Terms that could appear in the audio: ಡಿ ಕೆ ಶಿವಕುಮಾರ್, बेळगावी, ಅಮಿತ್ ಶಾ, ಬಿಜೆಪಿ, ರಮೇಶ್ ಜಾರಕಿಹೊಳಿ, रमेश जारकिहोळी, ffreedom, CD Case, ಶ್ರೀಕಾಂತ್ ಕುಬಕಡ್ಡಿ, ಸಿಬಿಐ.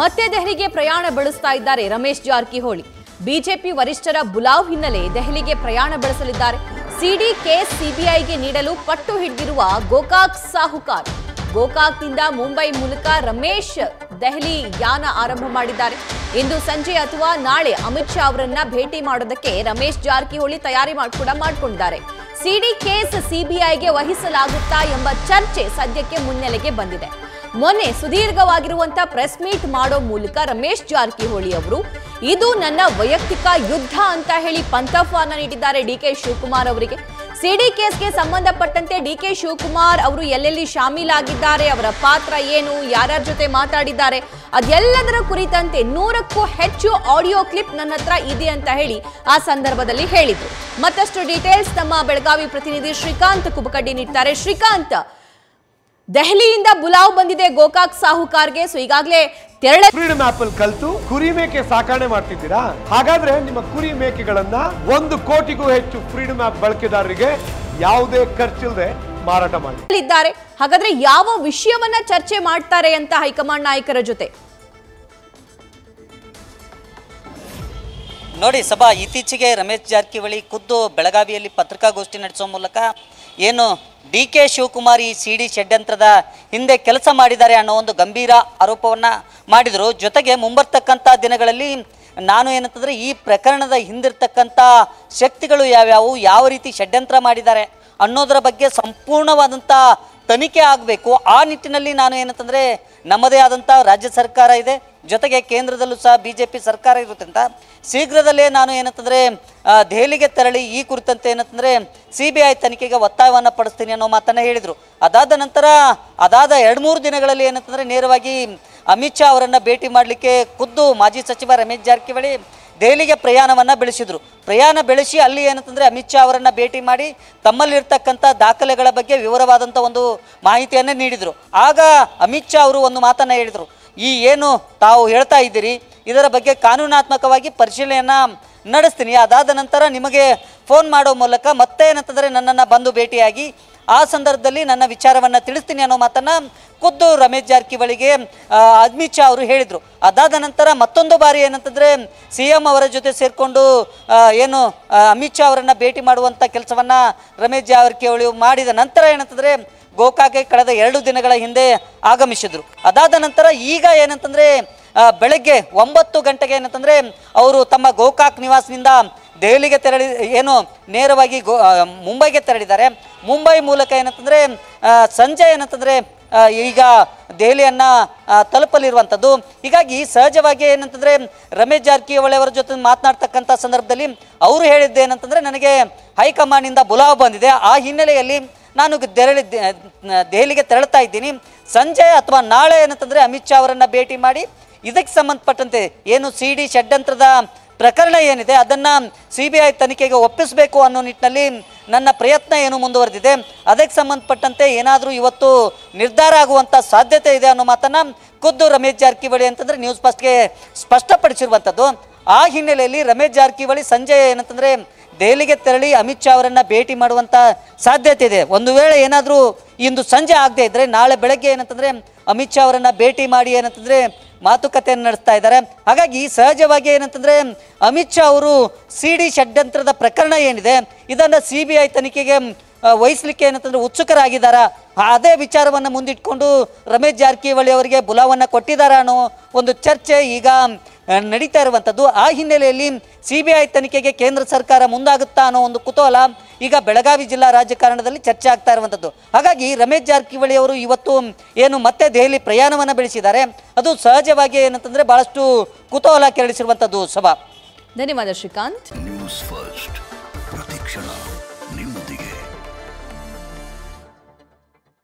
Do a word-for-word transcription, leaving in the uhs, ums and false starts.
ಮತ್ತೆ ದೆಹಲಿಗೆ ಪ್ರಯಾಣ ಬೆಳೆಸ್ತಾ ಇದ್ದಾರೆ ರಮೇಶ್ ಜಾರಕಿಹೊಳಿ। ಬಿಜೆಪಿ ವರಿಷ್ಠರ ಬುಲಾವ್ ಹಿನ್ನೆಲೆ ದೆಹಲಿಗೆ ಪ್ರಯಾಣ ಬೆಳೆಸಲಿದ್ದಾರೆ। ಸಿಡಿ ಕೇಸ್ ಸಿಬಿಐಗೆ ನೀಡಲು ಪಟ್ಟು ಹಿಡಿದಿರುವ ಗೋಕಾಕ್ ಸಾಹುಕಾರ್ ಗೋಕಾಕ್ನಿಂದ ಮುಂಬೈ ಮೂಲಕ ರಮೇಶ್ ದೆಹಲಿ ಯಾನ ಆರಂಭ ಮಾಡಿದ್ದಾರೆ। ಇಂದು ಸಂಜೆ ಅಥವಾ ನಾಳೆ ಅಮಿತ್ ಶಾ ಅವರನ್ನು ಭೇಟಿ ಮಾಡೋದಕ್ಕೆ ರಮೇಶ್ ಜಾರಕಿಹೊಳಿ ತಯಾರಿ ಕೂಡ ಮಾಡಿಕೊಂಡಿದ್ದಾರೆ। ಸಿಡಿ ಕೇಸ್ ಸಿಬಿಐಗೆ ವಹಿಸಲಾಗುತ್ತಾ ಎಂಬ ಚರ್ಚೆ ಸದ್ಯಕ್ಕೆ ಮುನ್ನೆಲೆಗೆ ಬಂದಿದೆ। ಮೊನ್ನೆ ಸುದೀರ್ಘವಾಗಿರುವಂತ ಪ್ರೆಸ್ ಮೀಟ್ ಮಾಡೋ ಮೂಲಕ ರಮೇಶ್ ಜಾರಕಿಹೊಳಿ ಅವರು ಇದು ನನ್ನ ವೈಯಕ್ತಿಕ ಯುದ್ಧ ಅಂತ ಹೇಳಿ ಪಂತಫಾನ ನೀಡಿದ್ದಾರೆ ಡಿ ಕೆ ಶಿವಕುಮಾರ್ ಅವರಿಗೆ। ಸಿಡಿ ಕೇಸ್ಗೆ ಸಂಬಂಧಪಟ್ಟಂತೆ ಡಿ ಕೆ ಶಿವಕುಮಾರ್ ಅವರು ಎಲ್ಲೆಲ್ಲಿ ಶಾಮೀಲಾಗಿದ್ದಾರೆ, ಅವರ ಪಾತ್ರ ಏನು, ಯಾರ್ಯಾರ ಜೊತೆ ಮಾತಾಡಿದ್ದಾರೆ, ಅದೆಲ್ಲದರ ಕುರಿತಂತೆ ನೂರಕ್ಕೂ ಹೆಚ್ಚು ಆಡಿಯೋ ಕ್ಲಿಪ್ ನನ್ನ ಹತ್ರ ಇದೆ ಅಂತ ಹೇಳಿ ಆ ಸಂದರ್ಭದಲ್ಲಿ ಹೇಳಿದ್ರು। ಮತ್ತಷ್ಟು ಡೀಟೇಲ್ಸ್ ನಮ್ಮ ಬೆಳಗಾವಿ ಪ್ರತಿನಿಧಿ ಶ್ರೀಕಾಂತ್ ಕುಬಕಡ್ಡಿ ನೀಡ್ತಾರೆ। ಶ್ರೀಕಾಂತ್, ದೆಹಲಿಯಿಂದ ಬುಲಾವ್ ಬಂದಿದೆ ಗೋಕಾಕ್ ಸಾಹುಕಾರ್ಗೆ, ಸೊ ಈಗಾಗಲೇ ತೆರಳೆ ಫ್ರೀಡಮ್ ಆಪ್ ಅಲ್ಲಿ ಕಲ್ತು ಕುರಿ ಮೇಕೆ ಸಾಕಣೆ ಮಾಡ್ತಿದ್ದೀರಾ, ಹಾಗಾದ್ರೆ ನಿಮ್ಮ ಕುರಿ ಮೇಕೆಗಳನ್ನ ಒಂದು ಕೋಟಿಗೂ ಹೆಚ್ಚು ಫ್ರೀಡಮ್ ಆಪ್ ಬಳಕೆದಾರರಿಗೆ ಯಾವುದೇ ಖರ್ಚಿಲ್ಲದೆ ಮಾರಾಟ ಮಾಡಿದ್ದಾರೆ। ಹಾಗಾದ್ರೆ ಯಾವ ವಿಷಯವನ್ನ ಚರ್ಚೆ ಮಾಡ್ತಾರೆ ಅಂತ ಹೈಕಮಾಂಡ್ ನಾಯಕರ ಜೊತೆ? ನೋಡಿ ಸಭಾ, ಇತ್ತೀಚೆಗೆ ರಮೇಶ್ ಜಾರಕಿಹೊಳಿ ಖುದ್ದು ಬೆಳಗಾವಿಯಲ್ಲಿ ಪತ್ರಿಕಾಗೋಷ್ಠಿ ನಡೆಸೋ ಮೂಲಕ ಏನು ಡಿ ಕೆ ಶಿವಕುಮಾರ್ ಈ ಸಿಡಿ ಷಡ್ಯಂತ್ರದ ಹಿಂದೆ ಕೆಲಸ ಮಾಡಿದ್ದಾರೆ ಅನ್ನೋ ಒಂದು ಗಂಭೀರ ಆರೋಪವನ್ನು ಮಾಡಿದರು। ಜೊತೆಗೆ ಮುಂಬರ್ತಕ್ಕಂಥ ದಿನಗಳಲ್ಲಿ ನಾನು ಏನಂತಂದರೆ ಈ ಪ್ರಕರಣದ ಹಿಂದಿರ್ತಕ್ಕಂಥ ಶಕ್ತಿಗಳು ಯಾವ್ಯಾವು, ಯಾವ ರೀತಿ ಷಡ್ಯಂತ್ರ ಮಾಡಿದ್ದಾರೆ ಅನ್ನೋದರ ಬಗ್ಗೆ ಸಂಪೂರ್ಣವಾದಂಥ ತನಿಖೆ ಆಗಬೇಕು। ಆ ನಿಟ್ಟಿನಲ್ಲಿ ನಾನು ಏನಂತಂದರೆ ನಮ್ಮದೇ ಆದಂಥ ರಾಜ್ಯ ಸರ್ಕಾರ ಇದೆ, ಜೊತೆಗೆ ಕೇಂದ್ರದಲ್ಲೂ ಸಹ ಬಿ ಜೆ ಪಿ ಸರ್ಕಾರ ಇರೋದ್ರಿಂದ ಶೀಘ್ರದಲ್ಲೇ ನಾನು ಏನಂತಂದರೆ ದೆಹಲಿಗೆ ತೆರಳಿ ಈ ಕುರಿತಂತೆ ಏನಂತಂದರೆ ಸಿ ಬಿ ಐ ತನಿಖೆಗೆ ಒತ್ತಾಯವನ್ನು ಪಡಿಸ್ತೀನಿ ಅನ್ನೋ ಮಾತನ್ನು ಹೇಳಿದರು। ಅದಾದ ನಂತರ ಅದಾದ ಎರಡು ಮೂರು ದಿನಗಳಲ್ಲಿ ಏನಂತಂದರೆ ನೇರವಾಗಿ ಅಮಿತ್ ಶಾ ಅವರನ್ನು ಭೇಟಿ ಮಾಡಲಿಕ್ಕೆ ಖುದ್ದು ಮಾಜಿ ಸಚಿವ ರಮೇಶ್ ಜಾರಕಿಹೊಳಿ ದೆಹಲಿಗೆ ಪ್ರಯಾಣವನ್ನು ಬೆಳೆಸಿದರು। ಪ್ರಯಾಣ ಬೆಳೆಸಿ ಅಲ್ಲಿ ಏನಂತಂದರೆ ಅಮಿತ್ ಶಾ ಅವರನ್ನು ಭೇಟಿ ಮಾಡಿ ತಮ್ಮಲ್ಲಿರ್ತಕ್ಕಂಥ ದಾಖಲೆಗಳ ಬಗ್ಗೆ ವಿವರವಾದಂಥ ಒಂದು ಮಾಹಿತಿಯನ್ನು ನೀಡಿದರು। ಆಗ ಅಮಿತ್ ಶಾ ಅವರು ಒಂದು ಮಾತನ್ನು ಹೇಳಿದರು, ಈ ಏನು ತಾವು ಹೇಳ್ತಾ ಇದ್ದೀರಿ ಇದರ ಬಗ್ಗೆ ಕಾನೂನಾತ್ಮಕವಾಗಿ ಪರಿಶೀಲನೆಯನ್ನು ನಡೆಸ್ತೀನಿ, ಅದಾದ ನಂತರ ನಿಮಗೆ ಫೋನ್ ಮಾಡೋ ಮೂಲಕ ಮತ್ತೆ ಏನಂತಂದರೆ ನನ್ನನ್ನು ಬಂದು ಭೇಟಿಯಾಗಿ ಆ ಸಂದರ್ಭದಲ್ಲಿ ನನ್ನ ವಿಚಾರವನ್ನು ತಿಳಿಸ್ತೀನಿ ಅನ್ನೋ ಮಾತನ್ನು ಖುದ್ದು ರಮೇಶ್ ಜಾರಕಿಹೊಳಿಗೆ ಅಮಿತ್ ಶಾ ಅವರು ಹೇಳಿದರು। ಅದಾದ ನಂತರ ಮತ್ತೊಂದು ಬಾರಿ ಏನಂತಂದರೆ ಸಿ ಎಂ ಅವರ ಜೊತೆ ಸೇರಿಕೊಂಡು ಏನು ಅಮಿತ್ ಶಾ ಅವರನ್ನು ಭೇಟಿ ಮಾಡುವಂಥ ಕೆಲಸವನ್ನು ರಮೇಶ್ ಜಾರಕಿಹೊಳಿ ಮಾಡಿದ ನಂತರ ಏನಂತಂದರೆ ಗೋಕಾಕ್ಗೆ ಕಳೆದ ಎರಡು ದಿನಗಳ ಹಿಂದೆ ಆಗಮಿಸಿದರು। ಅದಾದ ನಂತರ ಈಗ ಏನಂತಂದರೆ ಬೆಳಗ್ಗೆ ಒಂಬತ್ತು ಗಂಟೆಗೆ ಏನಂತಂದರೆ ಅವರು ತಮ್ಮ ಗೋಕಾಕ್ ನಿವಾಸದಿಂದ ದೆಹಲಿಗೆ ತೆರಳಿ ಏನು ನೇರವಾಗಿ ಗೋ ಮುಂಬೈಗೆ ತೆರಳಿದ್ದಾರೆ। ಮುಂಬೈ ಮೂಲಕ ಏನಂತಂದರೆ ಸಂಜೆ ಏನಂತಂದರೆ ಈಗ ದೆಹಲಿಯನ್ನು ತಲುಪಲಿರುವಂಥದ್ದು। ಹೀಗಾಗಿ ಸಹಜವಾಗಿ ಏನಂತಂದರೆ ರಮೇಶ್ ಜಾರಕಿಹೊಳಿ ಅವರ ಜೊತೆ ಮಾತನಾಡ್ತಕ್ಕಂಥ ಸಂದರ್ಭದಲ್ಲಿ ಅವರು ಹೇಳಿದ್ದೇನಂತಂದರೆ ನನಗೆ ಹೈಕಮಾಂಡ್ನಿಂದ ಬುಲಾವ್ ಬಂದಿದೆ, ಆ ಹಿನ್ನೆಲೆಯಲ್ಲಿ ನಾನು ದೆರಳಿ ದೆಹಲಿಗೆ ತೆರಳುತ್ತಾ ಇದ್ದೀನಿ, ಸಂಜೆ ಅಥವಾ ನಾಳೆ ಏನಂತಂದರೆ ಅಮಿತ್ ಶಾ ಅವರನ್ನು ಭೇಟಿ ಮಾಡಿ ಇದಕ್ಕೆ ಸಂಬಂಧಪಟ್ಟಂತೆ ಏನು ಸಿ ಡಿ ಷಡ್ಯಂತ್ರದ ಪ್ರಕರಣ ಏನಿದೆ ಅದನ್ನು ಸಿ ಬಿ ಐ ತನಿಖೆಗೆ ಒಪ್ಪಿಸಬೇಕು ಅನ್ನೋ ನಿಟ್ಟಿನಲ್ಲಿ ನನ್ನ ಪ್ರಯತ್ನ ಏನು ಮುಂದುವರೆದಿದೆ, ಅದಕ್ಕೆ ಸಂಬಂಧಪಟ್ಟಂತೆ ಏನಾದರೂ ಇವತ್ತು ನಿರ್ಧಾರ ಆಗುವಂಥ ಸಾಧ್ಯತೆ ಇದೆ ಅನ್ನೋ ಮಾತನ್ನು ಖುದ್ದು ರಮೇಶ್ ಜಾರಕಿಹೊಳಿ ಅಂತಂದರೆ ನ್ಯೂಸ್ ಫಸ್ಟ್ಗೆ ಸ್ಪಷ್ಟಪಡಿಸಿರುವಂಥದ್ದು। ಆ ಹಿನ್ನೆಲೆಯಲ್ಲಿ ರಮೇಶ್ ಜಾರಕಿಹೊಳಿ ಸಂಜೆ ಏನಂತಂದರೆ ದೆಹಲಿಗೆ ತೆರಳಿ ಅಮಿತ್ ಶಾ ಅವರನ್ನು ಭೇಟಿ ಮಾಡುವಂಥ ಸಾಧ್ಯತೆ ಇದೆ। ಒಂದು ವೇಳೆ ಏನಾದರೂ ಇಂದು ಸಂಜೆ ಆಗದೆ ಇದ್ದರೆ ನಾಳೆ ಬೆಳಗ್ಗೆ ಏನಂತಂದರೆ ಅಮಿತ್ ಶಾ ಅವರನ್ನು ಭೇಟಿ ಮಾಡಿ ಏನಂತಂದರೆ ಮಾತುಕತೆಯನ್ನು ನಡೆಸ್ತಾ ಇದ್ದಾರೆ। ಹಾಗಾಗಿ ಸಹಜವಾಗಿ ಏನಂತಂದರೆ ಅಮಿತ್ ಶಾ ಅವರು ಸಿ ಡಿ ಷಡ್ಯಂತ್ರದ ಪ್ರಕರಣ ಏನಿದೆ ಇದನ್ನು ಸಿ ಬಿ ಐ ತನಿಖೆಗೆ ವಹಿಸಲಿಕ್ಕೆ ಏನಂತಂದರೆ ಉತ್ಸುಕರಾಗಿದ್ದಾರಾ, ಅದೇ ವಿಚಾರವನ್ನು ಮುಂದಿಟ್ಕೊಂಡು ರಮೇಶ್ ಜಾರಕಿಹೊಳಿ ಅವರಿಗೆ ಬುಲಾವನ್ನು ಕೊಟ್ಟಿದ್ದಾರೆ ಅನ್ನೋ ಒಂದು ಚರ್ಚೆ ಈಗ ನಡೀತಾ ಇರುವಂಥದ್ದು। ಆ ಹಿನ್ನೆಲೆಯಲ್ಲಿ ಸಿ ಬಿ ಐ ತನಿಖೆಗೆ ಕೇಂದ್ರ ಸರ್ಕಾರ ಮುಂದಾಗುತ್ತಾ ಅನ್ನೋ ಒಂದು ಕುತೂಹಲ ಈಗ ಬೆಳಗಾವಿ ಜಿಲ್ಲಾ ರಾಜಕಾರಣದಲ್ಲಿ ಚರ್ಚೆ ಆಗ್ತಾ ಇರುವಂಥದ್ದು। ಹಾಗಾಗಿ ರಮೇಶ್ ಜಾರಕಿಹೊಳಿ ಅವರು ಇವತ್ತು ಏನು ಮತ್ತೆ ದೆಹಲಿ ಪ್ರಯಾಣವನ್ನು ಬೆಳೆಸಿದ್ದಾರೆ, ಅದು ಸಹಜವಾಗಿ ಏನಂತಂದರೆ ಭಾಳಷ್ಟು ಕುತೂಹಲ ಕೆರಳಿಸಿರುವಂಥದ್ದು। ಸಭಾ, ಧನ್ಯವಾದ ಶ್ರೀಕಾಂತ್।